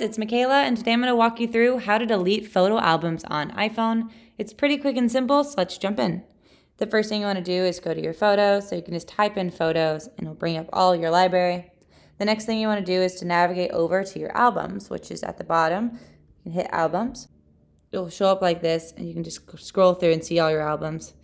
guys, it's Michaela, and today I'm going to walk you through how to delete photo albums on iPhone. It's pretty quick and simple, so let's jump in. The first thing you want to do is go to your photos, so you can just type in photos, and it'll bring up all your library. The next thing you want to do is to navigate over to your albums, which is at the bottom. You can hit albums. It'll show up like this, and you can just scroll through and see all your albums.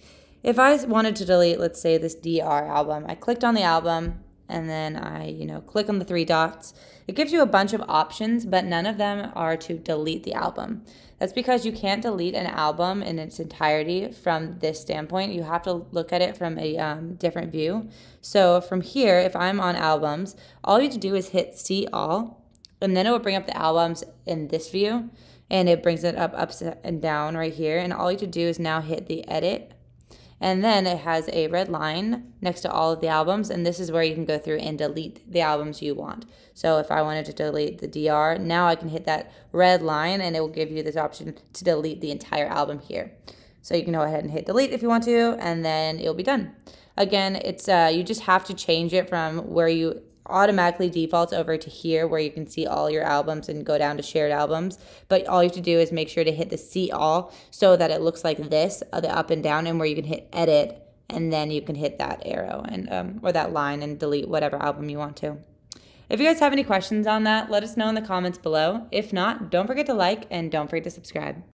If I wanted to delete, let's say, this DR album, I clicked on the album, and then I, click on the three dots. It gives you a bunch of options, but none of them are to delete the album. That's because you can't delete an album in its entirety from this standpoint. You have to look at it from a different view. So from here, if I'm on albums, all you have to do is hit see all, and then it will bring up the albums in this view, and it brings it up and down right here. And all you have to do is now hit the edit. And then it has a red line next to all of the albums, and this is where you can go through and delete the albums you want. So if I wanted to delete the DR, now I can hit that red line, and it will give you this option to delete the entire album here. So you can go ahead and hit delete if you want to, and then it'll be done. Again, it's you just have to change it from where you automatically defaults over to here where you can see all your albums and go down to shared albums, but all you have to do is make sure to hit the see all so that it looks like this, the up and down, and where you can hit edit, and then you can hit that arrow and or that line and delete whatever album you want to. If you guys have any questions on that, let us know in the comments below. If not, don't forget to like and don't forget to subscribe.